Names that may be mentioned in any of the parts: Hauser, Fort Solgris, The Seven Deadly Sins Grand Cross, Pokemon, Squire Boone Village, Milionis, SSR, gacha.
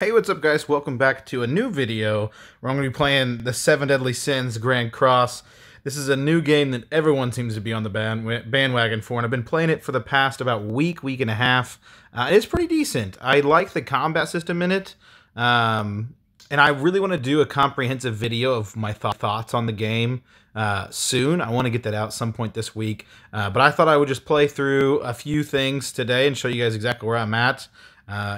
Hey, what's up guys? Welcome back to a new video where I'm going to be playing The Seven Deadly Sins Grand Cross. This is a new game that everyone seems to be on the bandwagon for, and I've been playing it for the past about week and a half. It's pretty decent. I like the combat system in it, and I really want to do a comprehensive video of my thoughts on the game soon. I want to get that out some point this week, but I thought I would just play through a few things today and show you guys exactly where I'm at.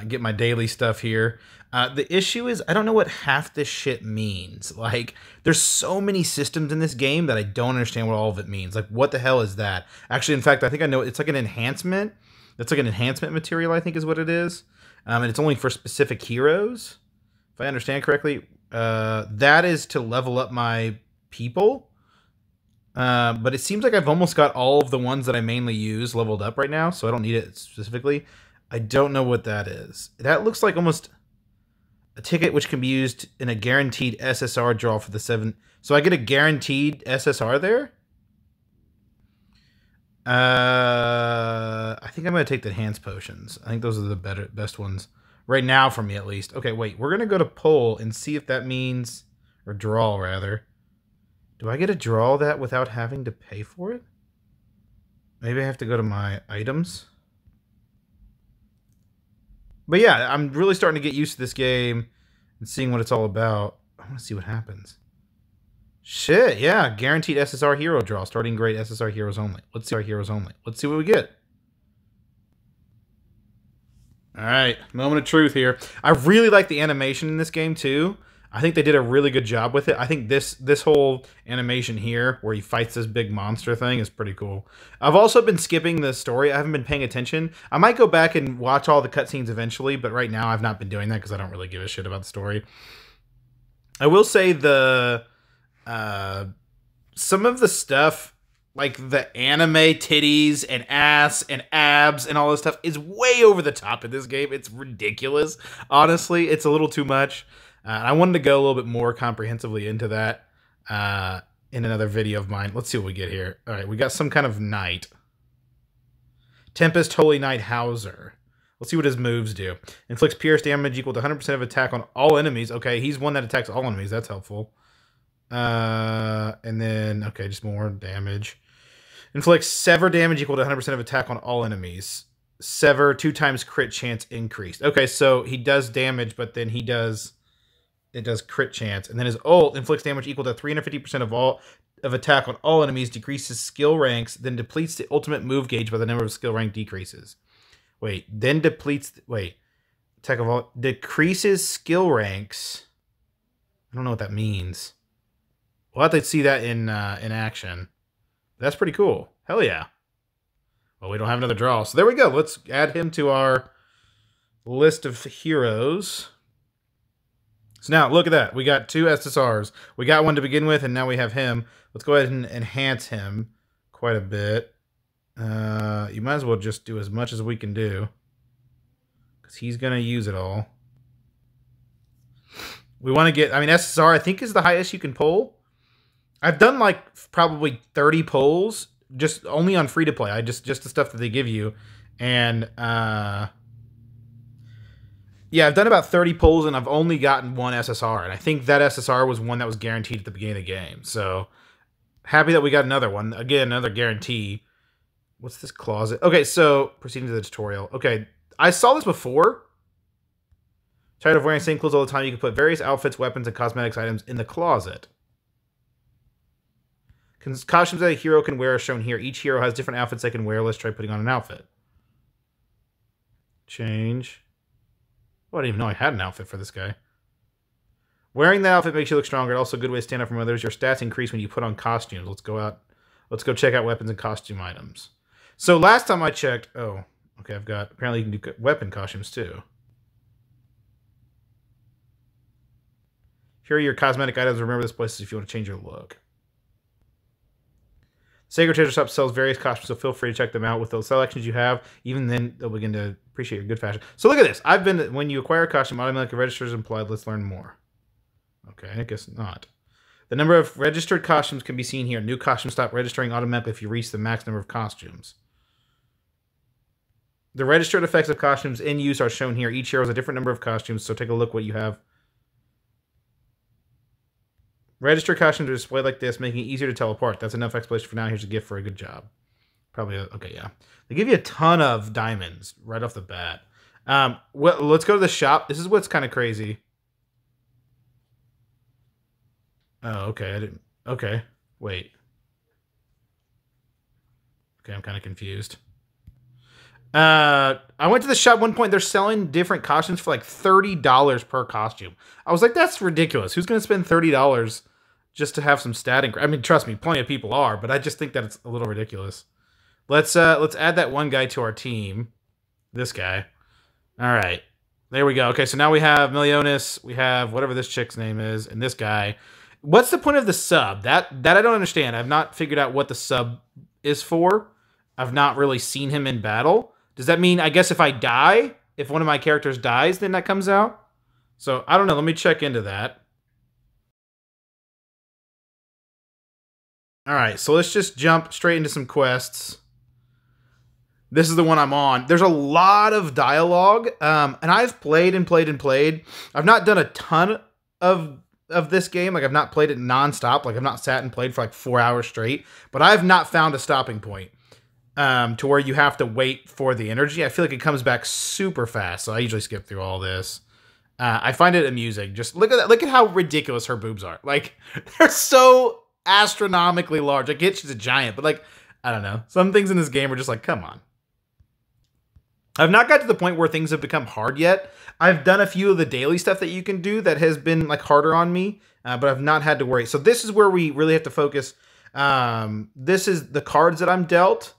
Get my daily stuff here. The issue is I don't know what half this shit means. Like, there's so many systems in this game that I don't understand what all of it means. Like, what the hell is that? Actually, in fact, I think I know. It's like an enhancement. That's like an enhancement material, I think is what it is. And it's only for specific heroes, if I understand correctly. That is to level up my people. But it seems like I've almost got all of the ones that I mainly use leveled up right now, so I don't need it specifically. I don't know what that is. That looks like almost a ticket which can be used in a guaranteed SSR draw for the seven. So I get a guaranteed SSR there? I think I'm going to take the enhanced potions. I think those are the best ones right now for me at least. Okay, wait. We're going to go to pull and see if that means, or draw rather. Do I get to draw that without having to pay for it? Maybe I have to go to my items. But yeah, I'm really starting to get used to this game and seeing what it's all about. I want to see what happens. Shit, yeah. Guaranteed SSR hero draw. Starting grade SSR heroes only. Let's see our heroes only. Let's see what we get. All right. Moment of truth here. I really like the animation in this game, too. I think they did a really good job with it. I think this whole animation here, where he fights this big monster thing, is pretty cool. I've also been skipping the story. I haven't been paying attention. I might go back and watch all the cutscenes eventually, but right now I've not been doing that because I don't really give a shit about the story. I will say the some of the stuff, like the anime titties and ass and abs and all this stuff, is way over the top in this game. It's ridiculous. Honestly, it's a little too much. I wanted to go a little bit more comprehensively into that in another video of mine. Let's see what we get here. All right, we got some kind of knight. Tempest Holy Knight Hauser. Let's see what his moves do. Inflicts pierce damage equal to 100% of attack on all enemies. Okay, he's one that attacks all enemies. That's helpful. And then, okay, just more damage. Inflicts sever damage equal to 100% of attack on all enemies. Sever 2x crit chance increased. Okay, so he does damage, but then he does... It does crit chance. And then his ult inflicts damage equal to 350% of attack on all enemies, decreases skill ranks, then depletes the ultimate move gauge by the number of skill rank decreases. Wait, then depletes... Wait. Attack of all... Decreases skill ranks. I don't know what that means. We'll have to see that in action. That's pretty cool. Hell yeah. Well, we don't have another draw. So there we go. Let's add him to our list of heroes. So now, look at that. We got two SSRs. We got one to begin with, and now we have him. Let's go ahead and enhance him quite a bit. You might as well just do as much as we can do, because he's going to use it all. We want to get... I mean, SSR, I think, is the highest you can pull. I've done, like, probably 30 pulls, just only on free-to-play. Just the stuff that they give you. And, yeah, I've done about 30 pulls, and I've only gotten one SSR. And I think that SSR was one that was guaranteed at the beginning of the game. So, happy that we got another one. Again, another guarantee. What's this closet? Okay, so, proceeding to the tutorial. Okay, I saw this before. Tired of wearing the same clothes all the time? You can put various outfits, weapons, and cosmetics items in the closet. Costumes that a hero can wear are shown here. Each hero has different outfits they can wear. Let's try putting on an outfit. Change... Oh, I didn't even know I had an outfit for this guy. Wearing that outfit makes you look stronger. Also, a good way to stand out from others. Your stats increase when you put on costumes. Let's go out. Let's go check out weapons and costume items. So last time I checked... Oh, okay, I've got... Apparently you can do weapon costumes too. Here are your cosmetic items. Remember this place if you want to change your look. Sacred Treasure Shop sells various costumes, so feel free to check them out. With those selections you have, even then, they'll begin to appreciate your good fashion. So look at this. I've been... When you acquire a costume, automatically registers implied. Let's learn more. Okay, I guess not. The number of registered costumes can be seen here. New costumes stop registering automatically if you reach the max number of costumes. The registered effects of costumes in use are shown here. Each hero has a different number of costumes, so take a look what you have. Registered costumes are displayed like this, making it easier to tell apart. That's enough explanation for now. Here's a gift for a good job. Probably, okay, yeah. They give you a ton of diamonds right off the bat. Well, let's go to the shop. This is what's kind of crazy. Oh, okay. I didn't. Okay, wait. Okay, I'm kind of confused. I went to the shop at one point. They're selling different costumes for like $30 per costume. I was like, that's ridiculous. Who's going to spend $30 just to have some stat increase? I mean, trust me, plenty of people are, but I just think that it's a little ridiculous. Let's add that one guy to our team. This guy. All right. There we go. Okay, so now we have Milionis. We have whatever this chick's name is, and this guy. What's the point of the sub? That I don't understand. I've not figured out what the sub is for. I've not really seen him in battle. Does that mean, I guess if I die, if one of my characters dies, then that comes out? So, I don't know. Let me check into that. All right, so let's just jump straight into some quests. This is the one I'm on. There's a lot of dialogue, and I've played and played and played. I've not done a ton of this game. Like, I've not played it nonstop. Like, I've not sat and played for like 4 hours straight, but I've not found a stopping point to where you have to wait for the energy. I feel like it comes back super fast, so I usually skip through all this. I find it amusing. Just look at that. Look at how ridiculous her boobs are. Like, they're so astronomically large. I get she's a giant, but like, I don't know. Some things in this game are just like, come on. I've not got to the point where things have become hard yet. I've done a few of the daily stuff that you can do that has been like harder on me, but I've not had to worry. So this is where we really have to focus. This is the cards that I'm dealt,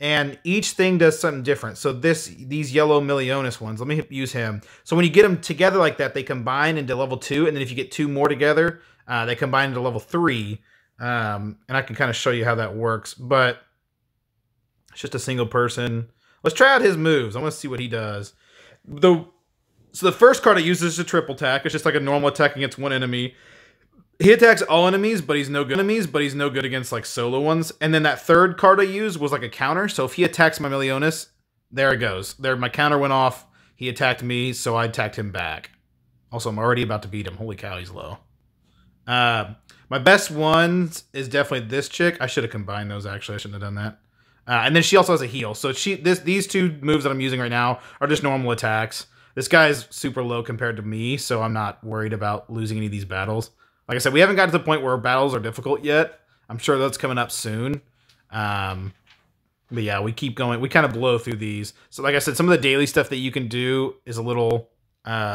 and each thing does something different. So these yellow Milionis ones, let me use him. So when you get them together like that, they combine into level 2, and then if you get 2 more together, they combine into level 3. And I can kind of show you how that works, but it's just a single person. Let's try out his moves. I want to see what he does. So the first card I use is a triple attack. It's just like a normal attack against one enemy. He attacks all enemies, but he's no good against like solo ones. And then that third card I used was like a counter. So if he attacks my Milionis, there it goes. There, my counter went off. He attacked me, so I attacked him back. Also, I'm already about to beat him. Holy cow, he's low. My best ones is definitely this chick. I should have combined those, actually. I shouldn't have done that. And then she also has a heal. So these two moves that I'm using right now are just normal attacks. This guy's super low compared to me, so I'm not worried about losing any of these battles. Like I said, we haven't gotten to the point where battles are difficult yet. I'm sure that's coming up soon. But yeah, we keep going. We kind of blow through these. So like I said, some of the daily stuff that you can do is a little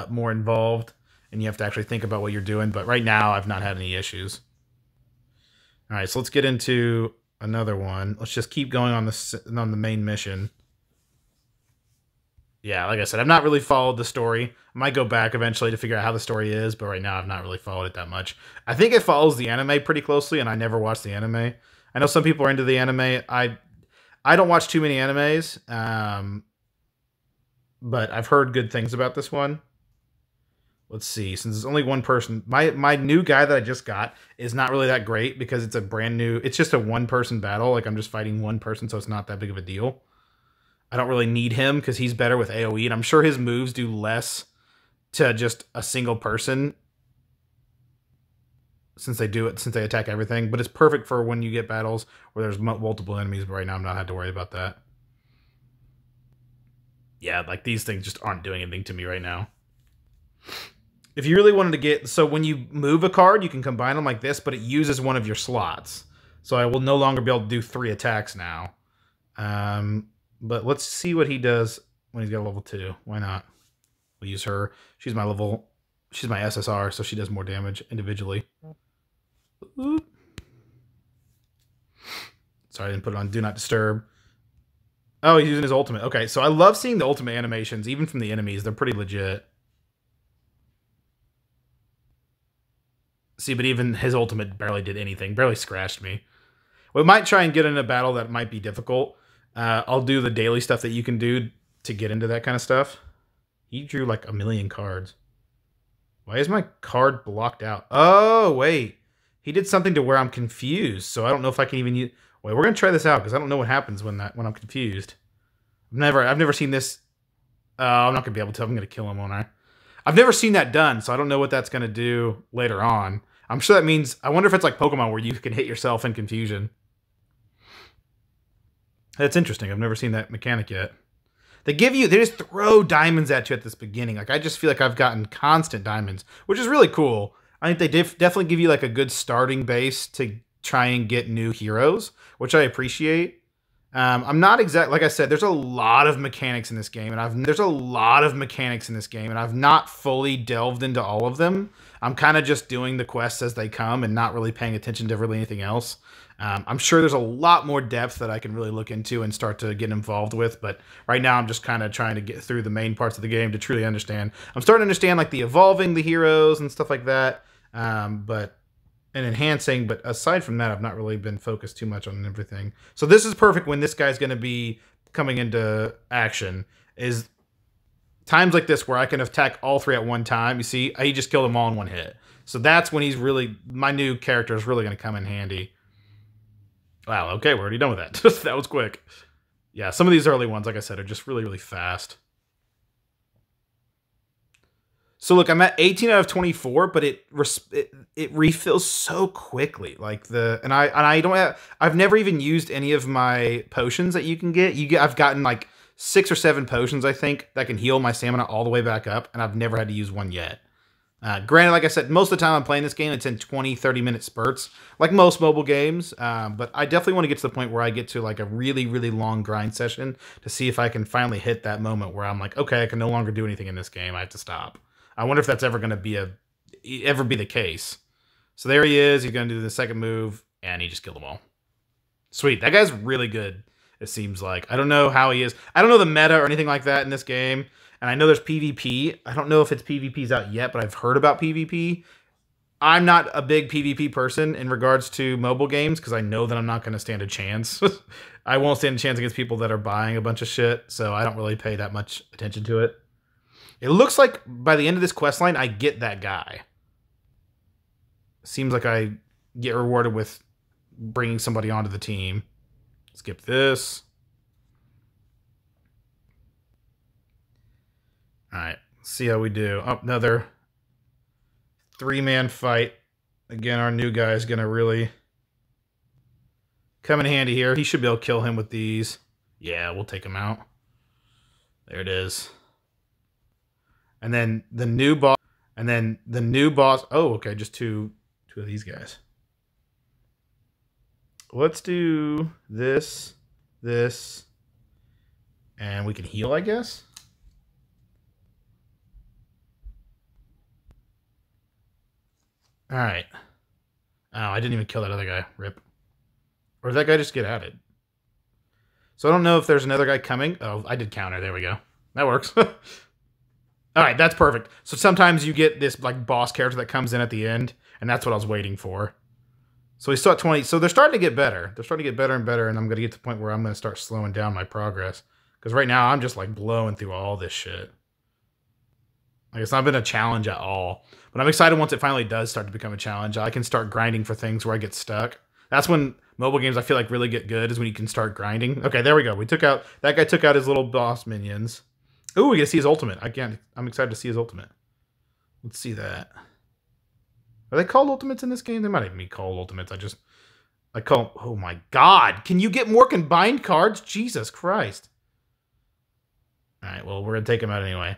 more involved, and you have to actually think about what you're doing. But right now, I've not had any issues. All right, so let's get into another one. Let's just keep going on the main mission. Yeah, like I said, I've not really followed the story. I might go back eventually to figure out how the story is, but right now I've not really followed it that much. I think it follows the anime pretty closely, and I never watched the anime. I know some people are into the anime. I don't watch too many animes, but I've heard good things about this one. Let's see, since there's only one person, my new guy that I just got is not really that great because it's a brand new, it's just a one-person battle. Like, I'm just fighting one person, so it's not that big of a deal. I don't really need him because he's better with AoE, and I'm sure his moves do less to just a single person since they attack everything. But it's perfect for when you get battles where there's multiple enemies, but right now I'm not having to worry about that. Yeah, like, these things just aren't doing anything to me right now. If you really wanted to get... So when you move a card, you can combine them like this, but it uses one of your slots. So I will no longer be able to do 3 attacks now. But let's see what he does when he's got a level 2. Why not? We'll use her. She's my level... She's my SSR, so she does more damage individually. Oop. Sorry, I didn't put it on Do Not Disturb. Oh, he's using his ultimate. Okay, so I love seeing the ultimate animations, even from the enemies. They're pretty legit. See, but even his ultimate barely did anything. Barely scratched me. We might try and get in a battle that might be difficult. I'll do the daily stuff that you can do to get into that kind of stuff. He drew like a million cards. Why is my card blocked out? Oh, wait. He did something to where I'm confused. So I don't know if I can even use... Wait, we're going to try this out because I don't know what happens when I'm confused. I've never seen this. I'm not gonna be able to. I'm gonna kill him, won't I? I've never seen that done, so I don't know what that's gonna do later on. I'm sure that means. I wonder if it's like Pokemon, where you can hit yourself in confusion. That's interesting. I've never seen that mechanic yet. They just throw diamonds at you at this beginning. Like, I just feel like I've gotten constant diamonds, which is really cool. I think they definitely give you like a good starting base to try and get new heroes, which I appreciate. I'm not exact. Like I said, there's a lot of mechanics in this game, and I've not fully delved into all of them. I'm kind of just doing the quests as they come and not really paying attention to really anything else. I'm sure there's a lot more depth that I can really look into and start to get involved with, but right now I'm just kind of trying to get through the main parts of the game to truly understand. I'm starting to understand like the evolving the heroes and stuff like that, and enhancing, but aside from that, I've not really been focused too much on everything. So this is perfect when this guy's going to be coming into action, is times like this where I can attack all three at one time. You see, he just killed them all in one hit. So that's when he's really, my new character is really going to come in handy. Wow, okay, we're already done with that. That was quick. Yeah, some of these early ones, like I said, are just really, really fast. So look, I'm at 18 out of 24, but it refills so quickly. Like I've never even used any of my potions that you can get. I've gotten like 6 or 7 potions, I think, that can heal my stamina all the way back up, and I've never had to use one yet. Granted, like I said, most of the time I'm playing this game, it's in 20, 30-minute spurts, like most mobile games. But I definitely want to get to the point where I get to like a really, really long grind session to see if I can finally hit that moment where I'm like, okay, I can no longer do anything in this game. I have to stop. I wonder if that's ever going to be the case. So there he is. He's going to do the second move, and he just killed them all. Sweet. That guy's really good, it seems like. I don't know how he is. I don't know the meta or anything like that in this game. And I know there's PvP. I don't know if it's PvP's out yet, but I've heard about PvP. I'm not a big PvP person in regards to mobile games because I know that I'm not going to stand a chance. I won't stand a chance against people that are buying a bunch of shit, so I don't really pay that much attention to it. It looks like by the end of this quest line, I get that guy. Seems like I get rewarded with bringing somebody onto the team. Skip this. All right, see how we do. Oh, another 3-man fight. Again, our new guy is going to really come in handy here. He should be able to kill him with these. Yeah, we'll take him out. There it is. And then the new boss. Oh, okay, just two of these guys. Let's do this, this, and we can heal, I guess. All right. Oh, I didn't even kill that other guy. Rip. Or did that guy just get at it? So I don't know if there's another guy coming. Oh, I did counter. There we go. That works. All right, that's perfect. So sometimes you get this like boss character that comes in at the end, and that's what I was waiting for. So we still at 20. So they're starting to get better. They're starting to get better and better, and I'm going to get to the point where I'm going to start slowing down my progress. Because right now I'm just like blowing through all this shit. Like, it's not been a challenge at all. But I'm excited once it finally does start to become a challenge. I can start grinding for things where I get stuck. That's when mobile games, I feel like, really get good, is when you can start grinding. Okay, there we go. We took out... That guy took out his little boss minions. Ooh, we get to see his ultimate. I'm excited to see his ultimate. Let's see that. Are they called ultimates in this game? They might even be called ultimates. I call... Oh, my God. Can you get more combined cards? Jesus Christ. All right, well, we're going to take him out anyway.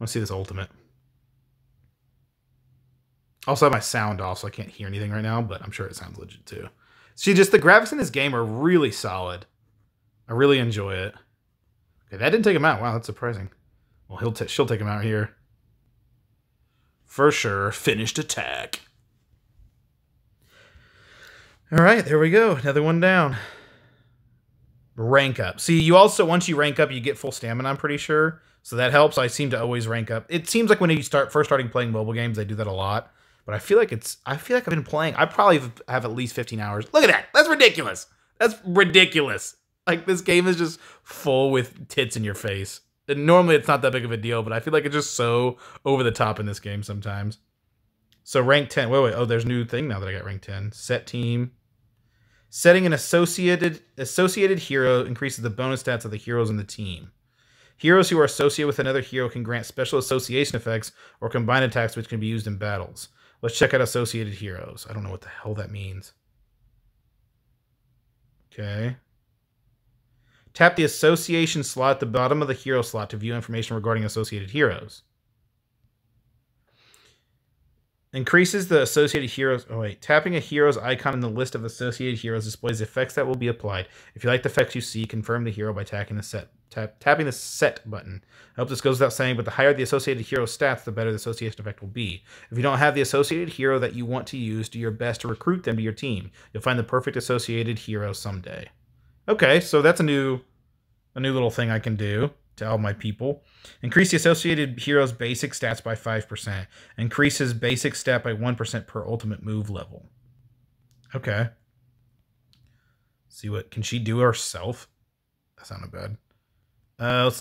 Let's see this ultimate. Also have my sound off, so I can't hear anything right now, but I'm sure it sounds legit too. See, just the graphics in this game are really solid. I really enjoy it. Okay, that didn't take him out. Wow, that's surprising. Well, she'll take him out here. For sure. Finished attack. All right, there we go. Another one down. Rank up. See, you also, once you rank up, you get full stamina, I'm pretty sure. So that helps. I seem to always rank up. It seems like when you first starting playing mobile games, they do that a lot. But I feel like I've been playing. I probably have at least 15 hours. Look at that. That's ridiculous. That's ridiculous. Like, this game is just full with tits in your face. And normally it's not that big of a deal, but I feel like it's just so over the top in this game sometimes. So rank 10. Wait, wait. Oh, there's a new thing now that I got rank 10. Set team. Setting an associated hero increases the bonus stats of the heroes in the team. Heroes who are associated with another hero can grant special association effects or combined attacks which can be used in battles. Let's check out associated heroes. I don't know what the hell that means. Okay. Tap the association slot at the bottom of the hero slot to view information regarding associated heroes. Increases the associated heroes... Oh, wait. Tapping a hero's icon in the list of associated heroes displays the effects that will be applied. If you like the effects you see, confirm the hero by tapping the set button. I hope this goes without saying, but the higher the associated hero stats, the better the association effect will be. If you don't have the associated hero that you want to use, do your best to recruit them to your team. You'll find the perfect associated hero someday. Okay, so that's a new little thing I can do to all my people. Increase the associated hero's basic stats by 5%. Increase his basic stat by 1% per ultimate move level. Okay. See what can she do herself? That sounded bad.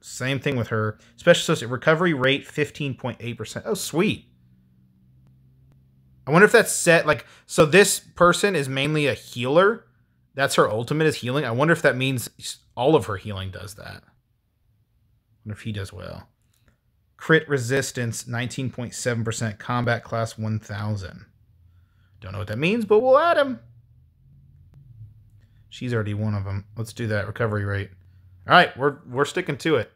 Same thing with her. Special associate recovery rate 15.8%. Oh, sweet. I wonder if that's set like so. This person is mainly a healer. That's her ultimate is healing. I wonder if that means all of her healing does that. I wonder if he does well. Crit resistance, 19.7%. Combat class 1000. Don't know what that means, but we'll add him. She's already one of them. Let's do that. Recovery rate. All right, we're sticking to it.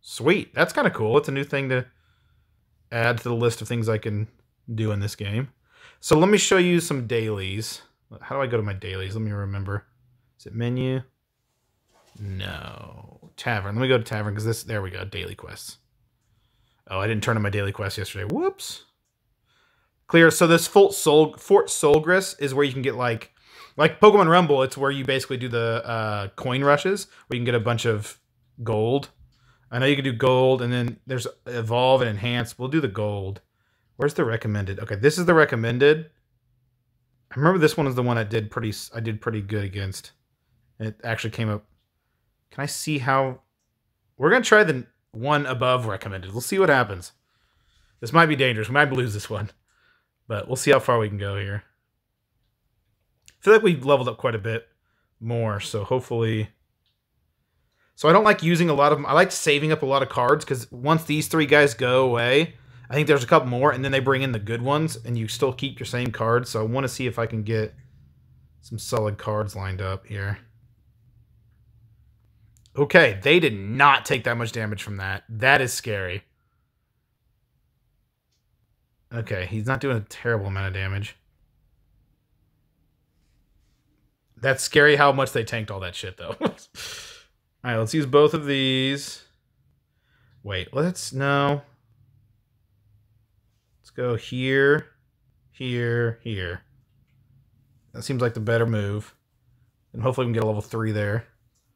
Sweet. That's kind of cool. It's a new thing to add to the list of things I can do in this game. So let me show you some dailies. How do I go to my dailies? Let me remember. Is it menu? No. Tavern. Let me go to tavern because this... There we go. Daily quests. Oh, I didn't turn on my daily quest yesterday. Whoops. Clear. So this Fort Solgris is where you can get like... Like Pokemon Rumble, it's where you basically do the coin rushes where you can get a bunch of gold. I know you can do gold and then there's evolve and enhance. We'll do the gold. Where's the recommended? Okay, this is the recommended. I remember this one is the one I did pretty good against. And it actually came up. Can I see how... We're going to try the one above recommended. We'll see what happens. This might be dangerous. We might lose this one. But we'll see how far we can go here. I feel like we've leveled up quite a bit more. So hopefully... So I don't like using a lot of them. I like saving up a lot of cards because once these three guys go away... I think there's a couple more, and then they bring in the good ones, and you still keep your same cards. So I want to see if I can get some solid cards lined up here. Okay, they did not take that much damage from that. That is scary. Okay, he's not doing a terrible amount of damage. That's scary how much they tanked all that shit, though. All right, let's use both of these. Wait, no... Go here, here, here. That seems like the better move. And hopefully we can get a level 3 there.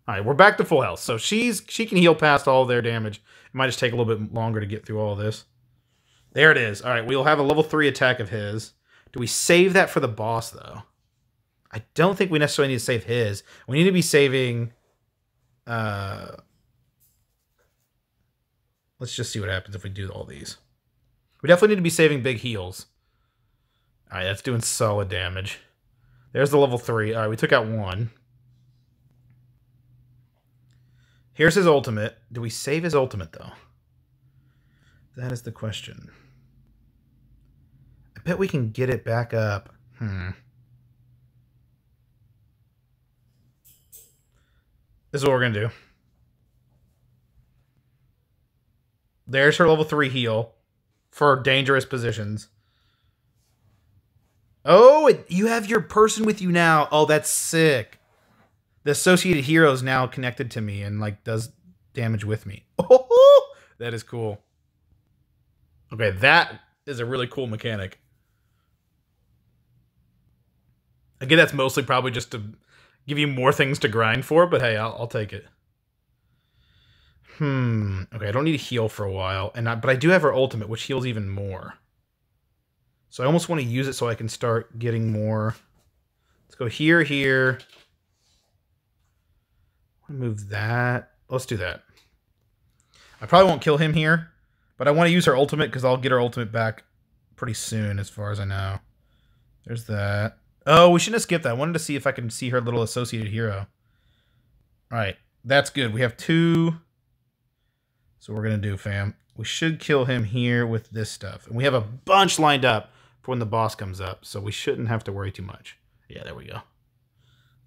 All right, we're back to full health. So she can heal past all their damage. It might just take a little bit longer to get through all this. There it is. All right, we'll have a level 3 attack of his. Do we save that for the boss, though? I don't think we necessarily need to save his. We need to be saving... Let's just see what happens if we do all these. We definitely need to be saving big heals. All right, that's doing solid damage. There's the level 3. All right, we took out one. Here's his ultimate. Do we save his ultimate, though? That is the question. I bet we can get it back up. This is what we're going to do. There's her level 3 heal. For dangerous positions. Oh, you have your person with you now. Oh, that's sick. The associated hero is now connected to me and like does damage with me. Oh, that is cool. Okay, that is a really cool mechanic. Again, that's mostly probably just to give you more things to grind for, but hey, I'll take it. Okay, I don't need to heal for a while, but I do have her ultimate, which heals even more. So I almost want to use it so I can start getting more. Let's go here, here. I want to move that. Let's do that. I probably won't kill him here, but I want to use her ultimate because I'll get her ultimate back pretty soon, as far as I know. There's that. Oh, we shouldn't have skipped that. I wanted to see if I can see her little associated hero. All right. That's good. We have two. So we're going to do, fam. We should kill him here with this stuff. And we have a bunch lined up for when the boss comes up. So we shouldn't have to worry too much. Yeah, there we go.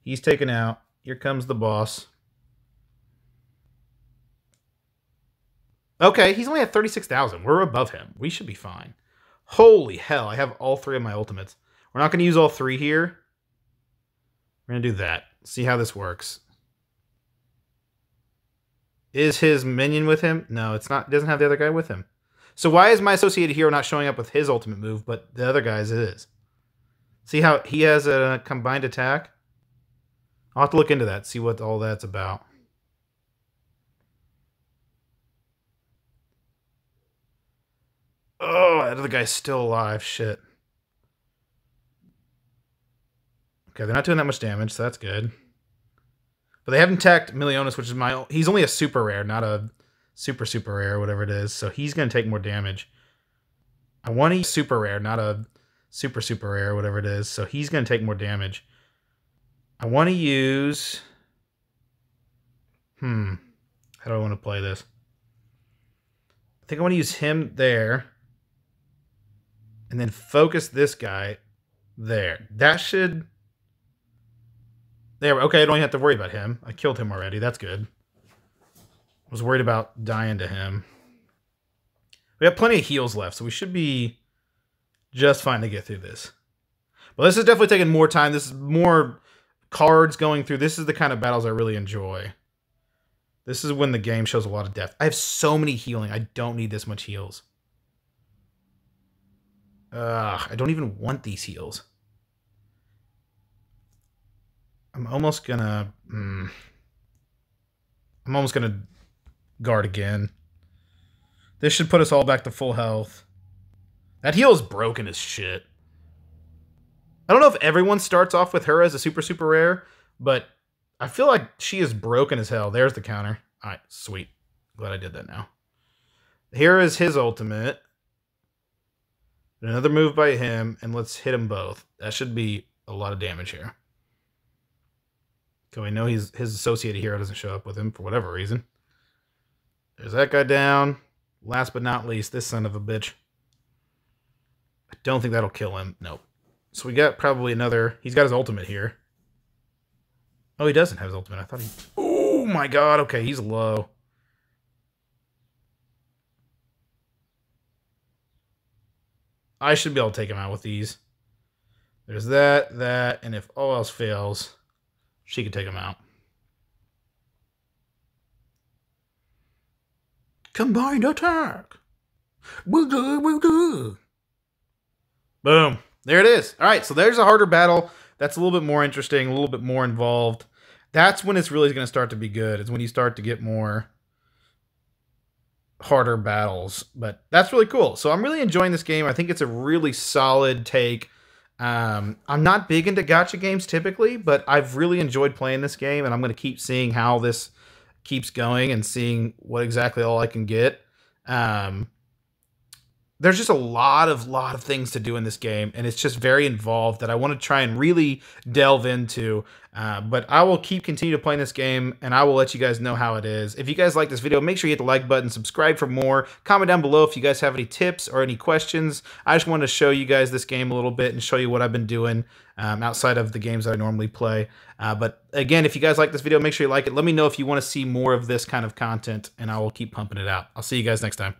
He's taken out. Here comes the boss. Okay, he's only at 36,000. We're above him. We should be fine. Holy hell, I have all three of my ultimates. We're not going to use all three here. We're going to do that. See how this works. Is his minion with him? No, it's not. It doesn't have the other guy with him. So why is my associated hero not showing up with his ultimate move, but the other guy's is? See how he has a combined attack? I'll have to look into that, see what all that's about. Oh, that other guy's still alive. Shit. Okay, they're not doing that much damage, so that's good. But they haven't attacked Milionis, which is my... He's only a super rare, not a super rare, whatever it is. So he's going to take more damage. I want a super rare, not a super rare, whatever it is. So he's going to take more damage. I want to use... How do I want to play this? I think I want to use him there. And then focus this guy there. That should... There, okay, I don't even have to worry about him. I killed him already. That's good. I was worried about dying to him. We have plenty of heals left, so we should be just fine to get through this. Well, this is definitely taking more time. This is more cards going through. This is the kind of battles I really enjoy. This is when the game shows a lot of depth. I have so many healing. I don't need this much heals. Ugh, I don't even want these heals. I'm almost gonna guard again. This should put us all back to full health. That heal is broken as shit. I don't know if everyone starts off with her as a super rare, but I feel like she is broken as hell. There's the counter. All right, sweet. Glad I did that now. Here is his ultimate. Another move by him, and let's hit them both. That should be a lot of damage here. So we know his associated hero doesn't show up with him for whatever reason. There's that guy down. Last but not least, this son of a bitch. I don't think that'll kill him. Nope. So we got probably another... He's got his ultimate here. Oh, he doesn't have his ultimate. I thought he... Oh, my God. Okay, he's low. I should be able to take him out with these. There's that, that, and if all else fails... She could take him out. Combined attack. Boom. There it is. All right, so there's a harder battle. That's a little bit more interesting, a little bit more involved. That's when it's really going to start to be good. It's when you start to get more harder battles. But that's really cool. So I'm really enjoying this game. I think it's a really solid take. I'm not big into gacha games typically, but I've really enjoyed playing this game, and I'm going to keep seeing how this keeps going and seeing what exactly all I can get. There's just a lot of things to do in this game, and it's just very involved that I want to try and really delve into. But I will continue to play this game, and I will let you guys know how it is. If you guys like this video, make sure you hit the like button, subscribe for more, comment down below if you guys have any tips or any questions. I just wanted to show you guys this game a little bit and show you what I've been doing outside of the games that I normally play. But again, if you guys like this video, make sure you like it. Let me know if you want to see more of this kind of content, and I will keep pumping it out. I'll see you guys next time.